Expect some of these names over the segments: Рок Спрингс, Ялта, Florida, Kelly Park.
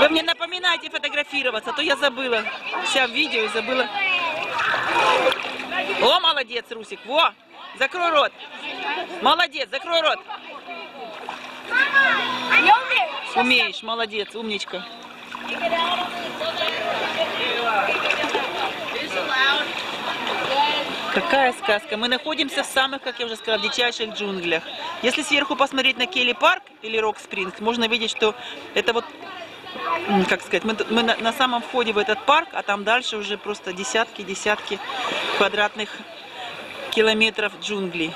Вы мне напоминаете фотографироваться, то я забыла. Вся в видео и забыла. О, молодец, Русик, во! Закрой рот. Молодец, закрой рот. Умеешь, молодец, умничка. Какая сказка. Мы находимся в самых, как я уже сказала, дичайших джунглях. Если сверху посмотреть на Келли Парк или Рок Спрингс, можно видеть, что это вот, как сказать, мы на самом входе в этот парк, а там дальше уже просто десятки квадратных километров джунглей.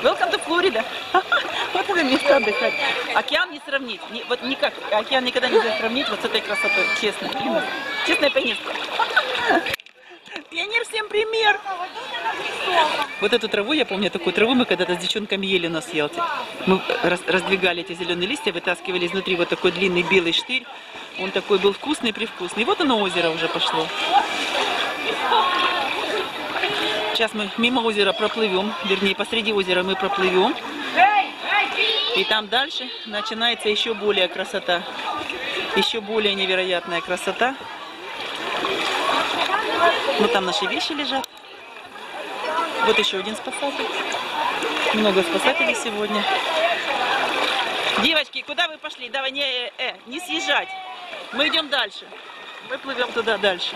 Welcome to Florida. Вот это место отдыхать. Океан не сравнить. Вот никак. Океан никогда нельзя сравнить вот с этой красотой. Честно. Честное пионерство. Пионер всем пример. Вот эту траву, я помню, такую траву мы когда-то с девчонками ели у нас в Ялте. Мы раздвигали эти зеленые листья, вытаскивали изнутри вот такой длинный белый штырь. Он такой был вкусный-привкусный. И вот оно, озеро уже пошло. Сейчас мы мимо озера проплывем, вернее, посреди озера мы проплывем. И там дальше начинается еще более красота. Еще более невероятная красота. Ну, там наши вещи лежат. Вот еще один спасатель. Много спасателей сегодня. Девочки, куда вы пошли? Давай, не съезжать. Мы идем дальше. Мы плывем туда дальше.